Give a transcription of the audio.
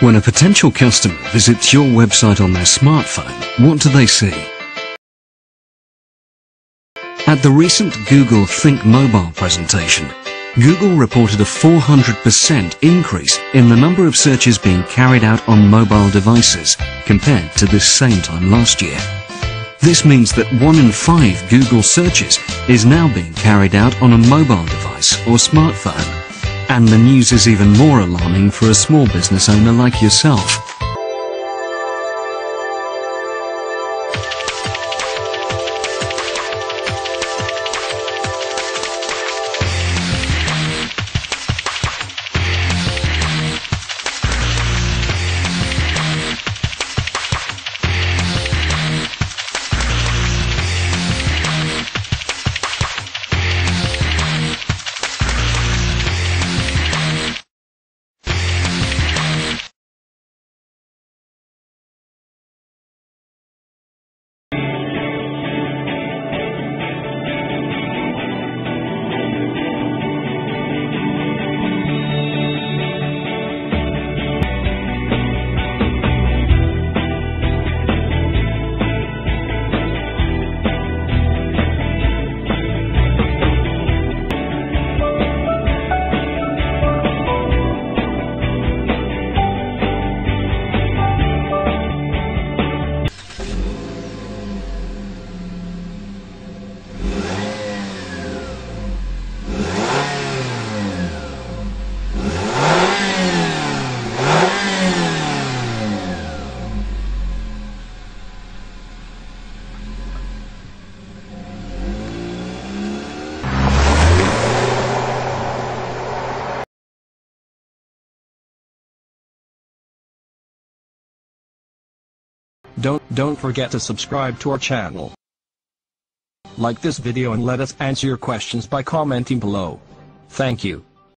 When a potential customer visits your website on their smartphone, what do they see? At the recent Google Think Mobile presentation, Google reported a 400% increase in the number of searches being carried out on mobile devices compared to this same time last year. This means that 1 in 5 Google searches is now being carried out on a mobile device or smartphone. And the news is even more alarming for a small business owner like yourself. Don't forget to subscribe to our channel. Like this video and let us answer your questions by commenting below. Thank you.